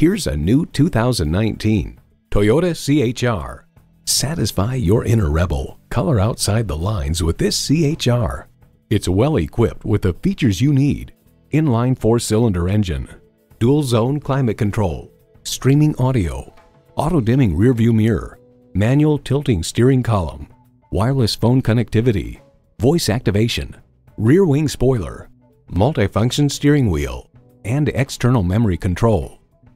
Here's a new 2019 Toyota C-HR. Satisfy your inner rebel. Color outside the lines with this C-HR. It's well equipped with the features you need: inline 4-cylinder engine, dual zone climate control, streaming audio, auto dimming rearview mirror, manual tilting steering column, wireless phone connectivity, voice activation, rear wing spoiler, multifunction steering wheel, and external memory control.